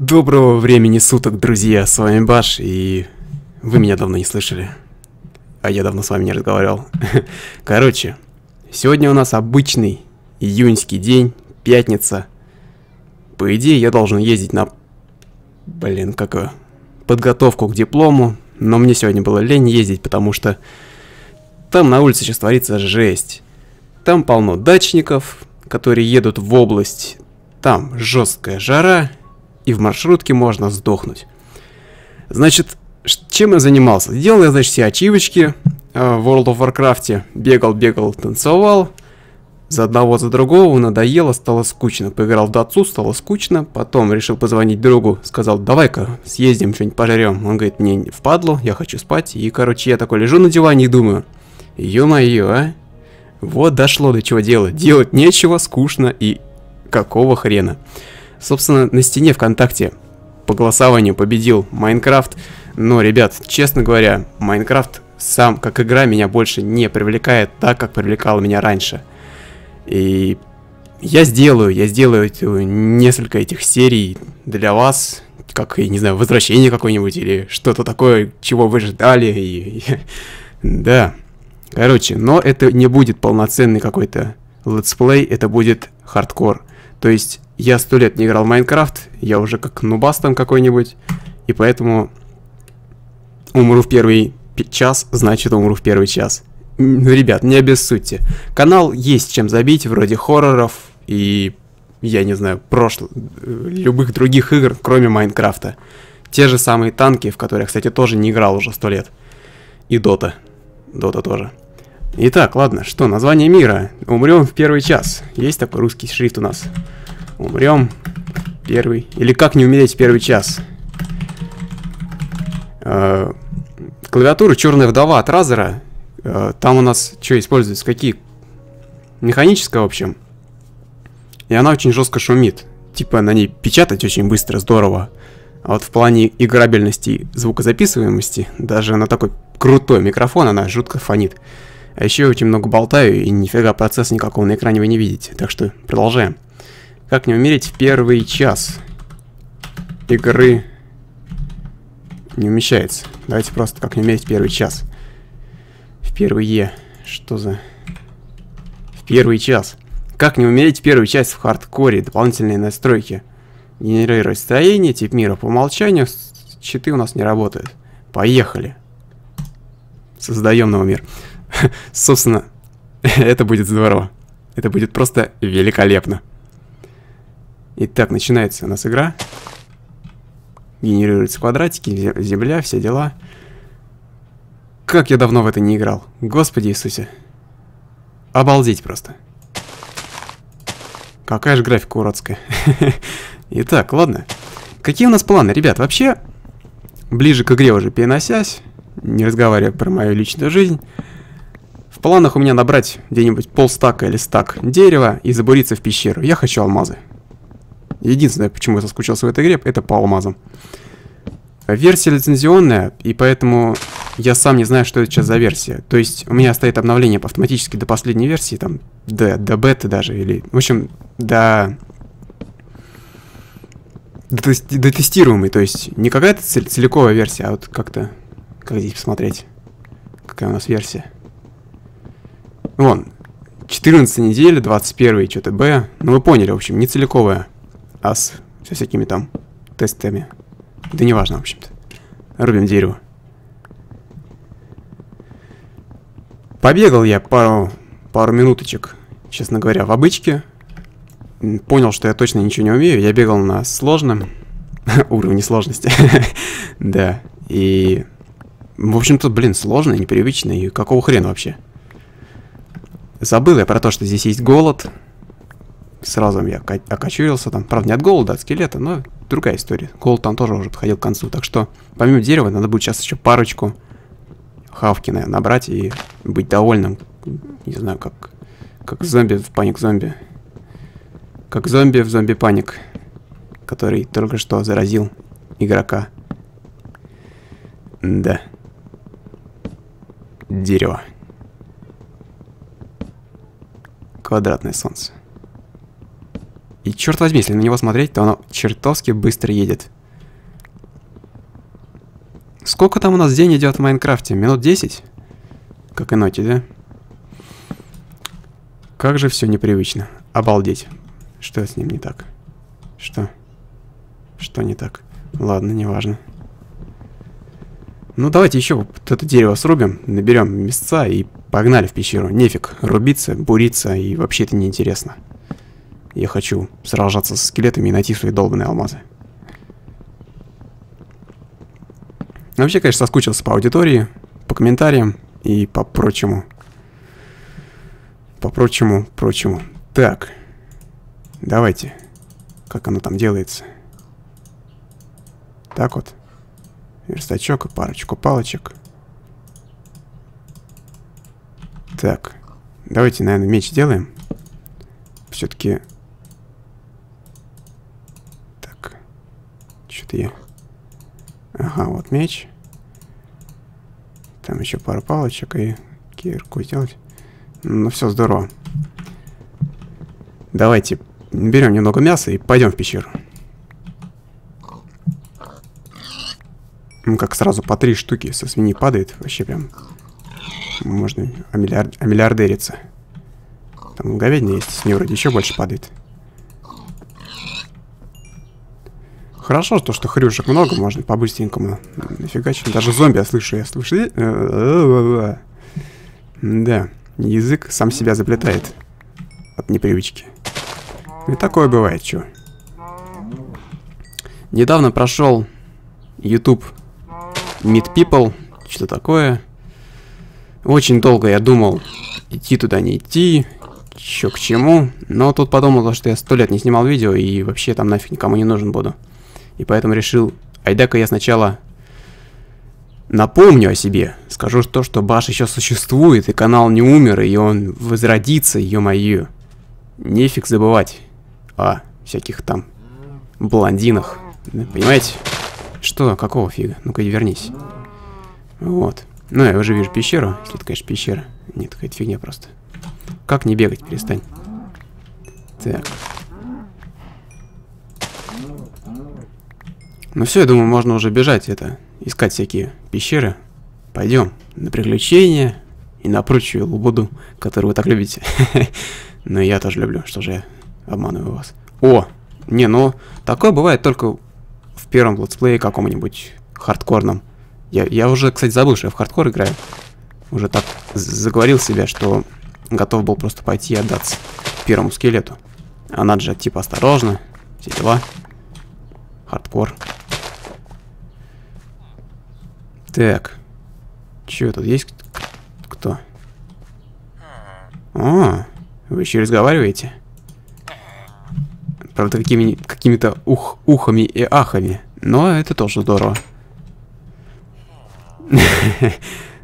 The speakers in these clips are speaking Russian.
Доброго времени суток, друзья, с вами Баш, и вы меня давно не слышали, а я давно с вами не разговаривал. Короче, сегодня у нас обычный июньский день, пятница. По идее, я должен ездить на, подготовку к диплому, но мне сегодня было лень ездить, потому что там на улице сейчас творится жесть. Там полно дачников, которые едут в область, там жесткая жара, и в маршрутке можно сдохнуть. Значит, чем я занимался? Делал я, значит, все ачивочки в World of Warcraft. Бегал, танцевал. За одного, за другого. Надоело, стало скучно. Поиграл в датсу, стало скучно. Потом решил позвонить другу. Сказал, давай-ка съездим, что-нибудь пожрем. Он говорит, мне впадло, я хочу спать. И, короче, я такой лежу на диване и думаю, ё-моё, а? Вот дошло до чего дело. Делать нечего, скучно и какого хрена. Собственно, на стене ВКонтакте по голосованию победил Minecraft, но, ребят, честно говоря, Minecraft сам как игра меня больше не привлекает так, как привлекала меня раньше. И я сделаю несколько этих серий для вас, как, я не знаю, возвращение какое-нибудь или что-то такое, чего вы ждали. Да, короче, но это не будет полноценный какой-то летсплей, это будет хардкор. То есть я 100 лет не играл в Майнкрафт, я уже как нубас там какой-нибудь, и поэтому умру в первый час, значит умру в первый час. Ребят, не обессудьте. Канал есть чем забить, вроде хорроров и, я не знаю, любых других игр, кроме Майнкрафта. Те же самые танки, в которые, кстати, тоже не играл уже 100 лет. И Дота. Дота тоже. Итак, ладно, что, название мира. Умрем в первый час. Есть такой русский шрифт у нас. Умрем первый. Или как не умереть в первый час. Клавиатура «Черная вдова» от Razer. Там у нас что используется? Какие? Механическая, в общем. И она очень жестко шумит. Типа на ней печатать очень быстро, здорово. А вот в плане играбельности и звукозаписываемости, даже на такой крутой микрофон она жутко фонит. А еще я очень много болтаю, и нифига процесса никакого на экране вы не видите. Так что продолжаем. Как не умереть в первый час игры не умещается. Давайте просто как не умереть в первый час. В первый час. Как не умереть в первый час в хардкоре. Дополнительные настройки. Генерировать строение, тип мира по умолчанию. Читы у нас не работают. Поехали. Создаем новый мир. Собственно, это будет здорово. Это будет просто великолепно. Итак, начинается у нас игра. Генерируются квадратики, земля, все дела. Как я давно в это не играл. Господи Иисусе. Обалдеть просто. Какая же графика уродская. Итак, ладно. Какие у нас планы, ребят? Вообще, ближе к игре уже переносясь, не разговаривая про мою личную жизнь, в планах у меня набрать где-нибудь полстака или стак дерева и забуриться в пещеру. Я хочу алмазы. Единственное, почему я соскучился в этой игре, это по алмазам. Версия лицензионная, и поэтому я сам не знаю, что это сейчас за версия. То есть у меня стоит обновление автоматически до последней версии, там, до бета даже, или, в общем, до тестируемой. То есть не какая-то целиковая версия, а вот как-то, как здесь посмотреть, какая у нас версия. Вон, 14 недель, 21 что-то Б, ну вы поняли, в общем, не целиковая. А с всякими там тестами. Да неважно, в общем-то. Рубим дерево. Побегал я пару минуточек, честно говоря, в обычке. Понял, что я точно ничего не умею. Я бегал на сложном уровне сложности. Да. И, в общем-то, блин, сложно, непривычно. И какого хрена вообще? Забыл я про то, что здесь есть голод. Сразу я окочурился там. Правда, не от голода, от скелета, но другая история. Голод там тоже уже подходил к концу. Так что, помимо дерева, надо будет сейчас еще парочку хавки, наверное, набрать и быть довольным. Не знаю, как зомби в паник-зомби. Как зомби в зомби-паник, который только что заразил игрока. Да. Дерево. И черт возьми, если на него смотреть, то оно чертовски быстро едет. Сколько там у нас день идет в Майнкрафте? Минут 10? Как и ноти, да? Как же все непривычно. Обалдеть. Что с ним не так? Что? Что не так? Ладно, неважно. Ну, давайте еще вот это дерево срубим, наберем мясца и погнали в пещеру. Нефиг рубиться, буриться, и вообще это неинтересно. Я хочу сражаться со скелетами и найти свои долбанные алмазы. Вообще, конечно, соскучился по аудитории, по комментариям и по прочему. По прочему. Так. Давайте. Как оно там делается? Так вот. Верстачок и парочку палочек. Так. Давайте, наверное, меч сделаем. Все-таки... Так. Что-то я... Ага, вот меч. Там еще пару палочек и кирку сделать. Ну, все здорово. Давайте берем немного мяса и пойдем в пещеру. Ну, как сразу по 3 штуки со свиньи падает. Вообще прям... Можно амиллиардериться. Там говядина есть, с ней вроде еще больше падает. Хорошо, то, что хрюшек много, можно по-быстренькому нафигачить. Даже зомби я слышу, Да, язык сам себя заплетает от непривычки. И такое бывает, чё. Недавно прошел YouTube Meet People, что такое. Очень долго я думал, идти туда, не идти, чё к чему. Но тут подумал, что я 100 лет не снимал видео и вообще там нафиг никому не нужен буду. И поэтому решил, айда-ка я сначала напомню о себе. Скажу то, что Баш еще существует, и канал не умер, и он возродится, ё-моё. Нефиг забывать о всяких там блондинах. Понимаете? Что? Какого фига? Ну-ка, вернись. Вот. Ну, я уже вижу пещеру. Если это, конечно, пещера. Нет, какая-то фигня просто. Как не бегать? Перестань. Так. Ну все, я думаю, можно уже бежать, это, искать всякие пещеры. Пойдем на приключения и на прочую лабуду, которую вы так любите. Но я тоже люблю, что же я обманываю вас. О, не, ну, такое бывает только в первом летсплее каком-нибудь хардкорном. Я уже, кстати, забыл, что я в хардкор играю. Уже так заговорил себя, что готов был просто пойти и отдаться первому скелету. А надо же, типа, осторожно, все дела. Хардкор. Так. Чё, тут есть кто? О, вы еще разговариваете? Правда, какими-то ухами и ахами. Но это тоже здорово.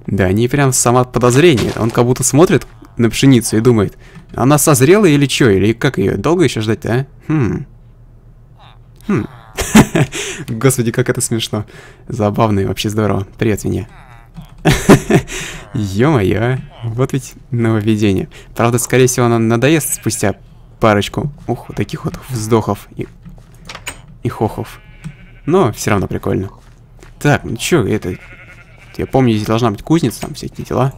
Да, не прям само подозрение. Он как будто смотрит на пшеницу и думает, она созрела или чё? Или как ее? Долго еще ждать-то, а? Господи, как это смешно. Забавно и вообще здорово. Привет, свинья. Ё-моё. Вот ведь нововведение. Правда, скорее всего, оно надоест спустя парочку. Ух, вот таких вот вздохов и хохов. Но все равно прикольно. Так, ну чё это... Я помню, здесь должна быть кузница, там всякие дела.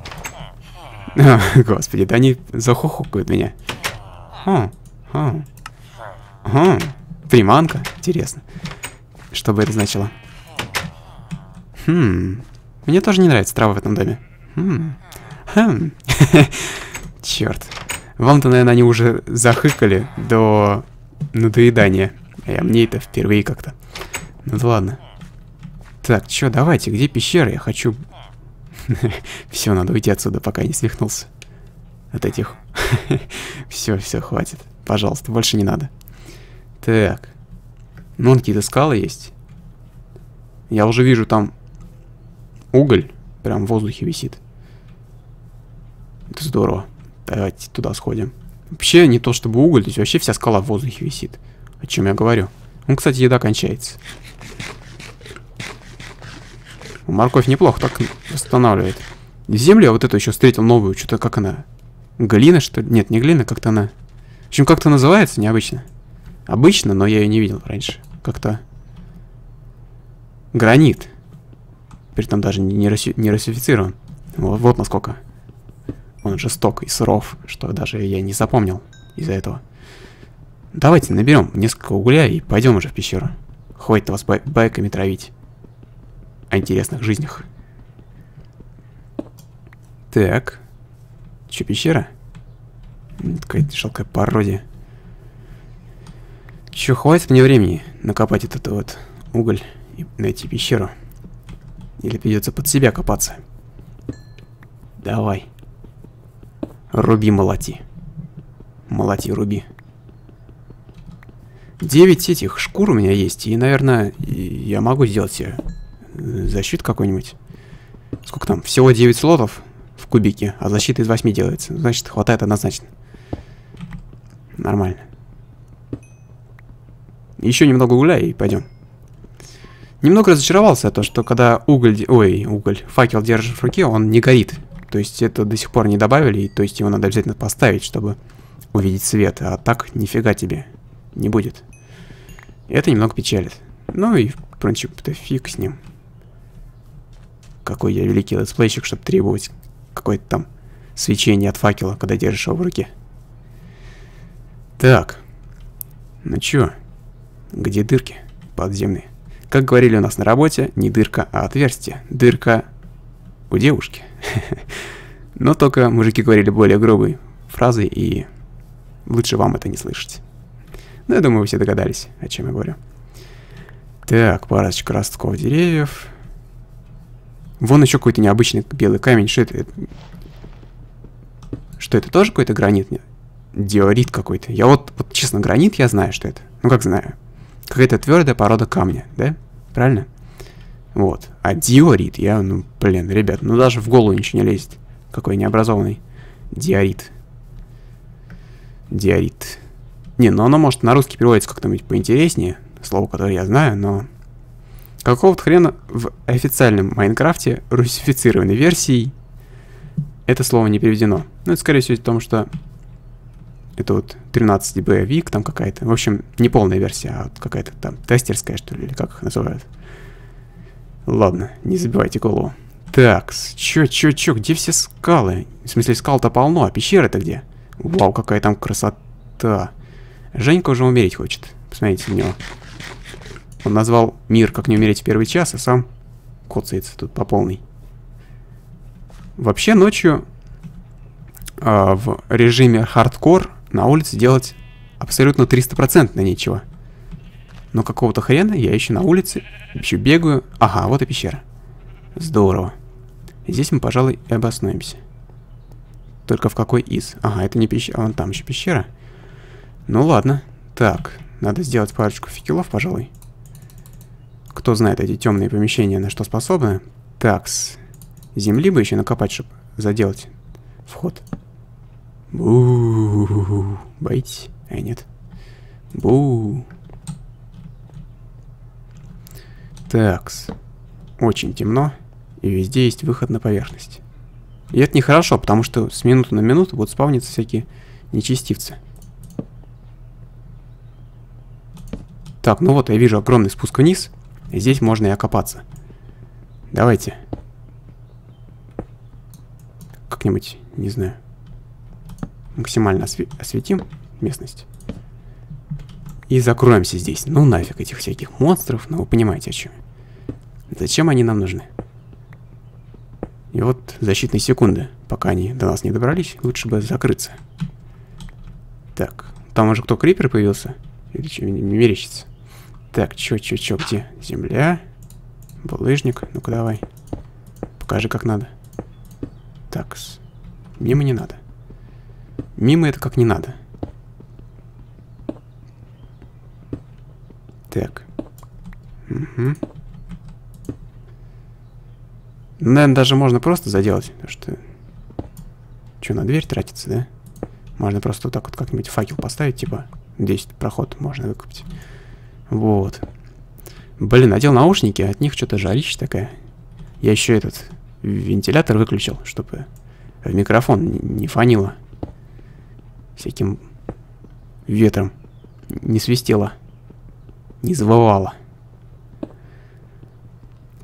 О, господи, да они захохокают меня. Приманка? Интересно. Что бы это значило? Мне тоже не нравится трава в этом доме. Черт. Вам-то, наверное, они уже захыкали до надоедания. А мне это впервые как-то. Ну да ладно. Так, чё, давайте, где пещера? Я хочу... Все, надо уйти отсюда, пока я не свихнулся. От этих... Все, хватит. Пожалуйста, больше не надо. Так. Ну, какие-то скалы есть. Я уже вижу там уголь. Прям в воздухе висит. Это здорово. Давайте туда сходим. Вообще, не то чтобы уголь, то есть вообще вся скала в воздухе висит. О чем я говорю. Ну, кстати, еда кончается. Морковь неплохо так восстанавливает. Землю я вот эту еще встретил новую. Что-то как она? Глина, что ли? Нет, не глина, как-то она... В общем, как-то называется необычно. Обычно, но я ее не видел раньше. Как-то... Гранит. Притом даже не русифицирован. Вот, вот насколько он жесток и суров, что даже я не запомнил из-за этого. Давайте наберем несколько угля и пойдем уже в пещеру. Хватит вас байками травить. О интересных жизнях. Так. Че, пещера? Какая-то жалкая пародия. Че, хватит мне времени накопать этот вот уголь и найти пещеру. Или придется под себя копаться. Давай. Руби, молоти. Молоти, руби. 9 этих шкур у меня есть. И, наверное, я могу сделать себе защиту какую-нибудь. Сколько там? Всего 9 слотов в кубике, а защита из 8 делается. Значит, хватает однозначно. Нормально. Еще немного угля и пойдем. Немного разочаровался то, что когда уголь... Ой, уголь. Факел держишь в руке, он не горит. То есть это до сих пор не добавили, и то есть его надо обязательно поставить, чтобы увидеть свет. А так нифига тебе не будет. Это немного печалит. Ну и, в принципе, фиг с ним. Какой я великий летсплейщик, чтобы требовать какое-то там свечение от факела, когда держишь его в руке. Так. Ну чё? Где дырки подземные? Как говорили у нас на работе, не дырка, а отверстие. Дырка у девушки. Но только мужики говорили более грубые фразы, и лучше вам это не слышать. Ну, я думаю, вы все догадались, о чем я говорю. Так, парочка ростков деревьев. Вон еще какой-то необычный белый камень. Что это? Что это, тоже какой-то гранит? Диорит какой-то. Я вот, честно, гранит я знаю, что это. Ну, как знаю. Какая-то твердая порода камня, да? Правильно? Вот. А диорит, я, ну, блин, ребят, ну даже в голову ничего не лезет. Какой необразованный диорит. Диорит. Не, ну оно, может, на русский переводится как-то поинтереснее. Слово, которое я знаю, но... Какого-то хрена в официальном Майнкрафте русифицированной версии это слово не переведено. Ну, это, скорее всего, потому что... Это вот 13B Вик там какая-то. В общем, не полная версия, а вот какая-то там тестерская, что ли, или как их называют. Ладно, не забивайте голову. Так, чё, где все скалы? В смысле, скал-то полно, а пещеры-то где? Вау, какая там красота. Женька уже умереть хочет. Посмотрите на него. Он назвал мир «Как не умереть в первый час», а сам коцается тут по полной. Вообще ночью в режиме хардкор на улице делать абсолютно 300% нечего. Но какого-то хрена я еще на улице, еще бегаю. Ага, вот и пещера. Здорово. Здесь мы, пожалуй, и обоснуемся. Только в какой из? Ага, это не пещера, а вон там еще пещера. Ну ладно. Так, надо сделать парочку факелов, пожалуй. Кто знает эти темные помещения, на что способны. Так, с земли бы еще накопать, чтобы заделать вход. Бу-у-у-у-у. Боитесь? А нет. Бу. Такс. Очень темно. И везде есть выход на поверхность. И это нехорошо, потому что с минуты на минуту будут спавниться всякие нечестивцы. Так, ну вот я вижу огромный спуск вниз. И здесь можно и окопаться. Давайте. Как-нибудь, не знаю. Максимально осветим местность. И закроемся здесь. Ну нафиг этих всяких монстров. Ну вы понимаете, о чем. Зачем они нам нужны? И вот защитные секунды. Пока они до нас не добрались, лучше бы закрыться. Так. Там уже кто, крипер появился? Или что, мерещится? Так, чё, где? Земля. Булыжник. Ну-ка давай. Покажи, как надо. Так. Мимо не надо. Мимо это как не надо. Так. Угу. Наверное, даже можно просто заделать. Потому что... Что, на дверь тратится, да? Можно просто вот так вот как-нибудь факел поставить, типа, 10 проход можно выкупить. Вот. Блин, надел наушники, от них что-то жарище такая. Я еще этот вентилятор выключил, чтобы в микрофон не фанило всяким ветром. не свистело, не завывало.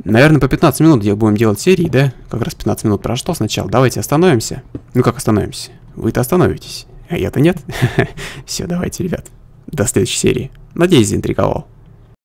Наверное, по 15 минут будем делать серии, да? Как раз 15 минут прошло сначала. Давайте остановимся. Ну как остановимся? Вы-то остановитесь, а я-то нет. Все, давайте, ребят. До следующей серии. Надеюсь, заинтриговал.